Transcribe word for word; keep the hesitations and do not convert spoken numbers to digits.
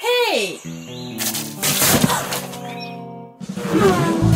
Hey!